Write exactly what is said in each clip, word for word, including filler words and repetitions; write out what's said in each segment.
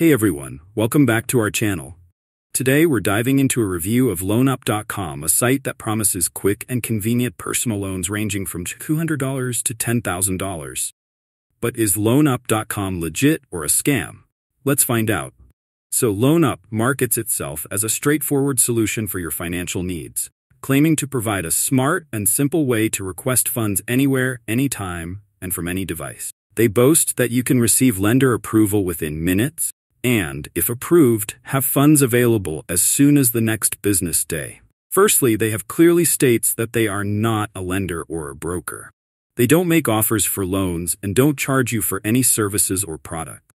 Hey everyone, welcome back to our channel. Today we're diving into a review of Loan Up dot com, a site that promises quick and convenient personal loans ranging from two hundred dollars to ten thousand dollars. But is Loan Up dot com legit or a scam? Let's find out. So LoanUpp markets itself as a straightforward solution for your financial needs, claiming to provide a smart and simple way to request funds anywhere, anytime, and from any device. They boast that you can receive lender approval within minutes, and, if approved, have funds available as soon as the next business day. Firstly, they have clearly states that they are not a lender or a broker. They don't make offers for loans and don't charge you for any services or product.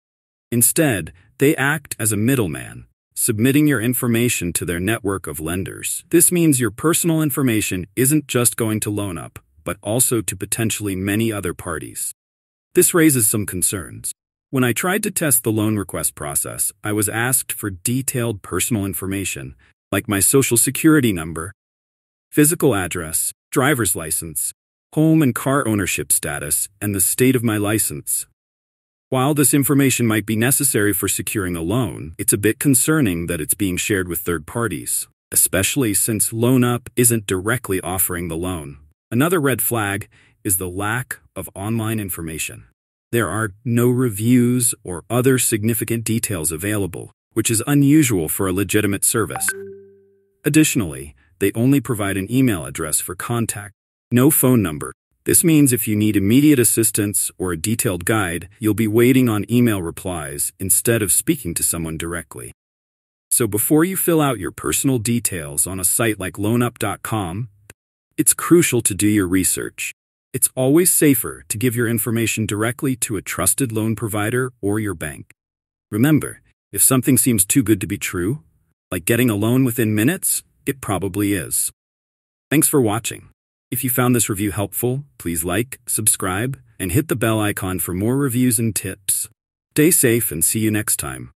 Instead, they act as a middleman, submitting your information to their network of lenders. This means your personal information isn't just going to LoanUpp, but also to potentially many other parties. This raises some concerns. When I tried to test the loan request process, I was asked for detailed personal information, like my social security number, physical address, driver's license, home and car ownership status, and the state of my license. While this information might be necessary for securing a loan, it's a bit concerning that it's being shared with third parties, especially since LoanUpp isn't directly offering the loan. Another red flag is the lack of online information. There are no reviews or other significant details available, which is unusual for a legitimate service. Additionally, they only provide an email address for contact, no phone number. This means if you need immediate assistance or a detailed guide, you'll be waiting on email replies instead of speaking to someone directly. So before you fill out your personal details on a site like Loan Up dot com, it's crucial to do your research. It's always safer to give your information directly to a trusted loan provider or your bank. Remember, if something seems too good to be true, like getting a loan within minutes, it probably is. Thanks for watching. If you found this review helpful, please like, subscribe, and hit the bell icon for more reviews and tips. Stay safe and see you next time.